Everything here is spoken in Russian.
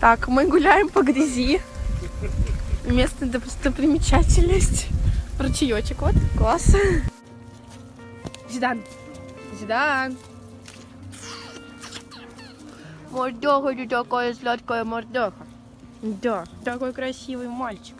Так, мы гуляем по грязи. Местная достопримечательность. Ручеечек, вот, класс. Зидан. Зидан. Мордеха, такое сладкое мордеха. Да, такой красивый мальчик.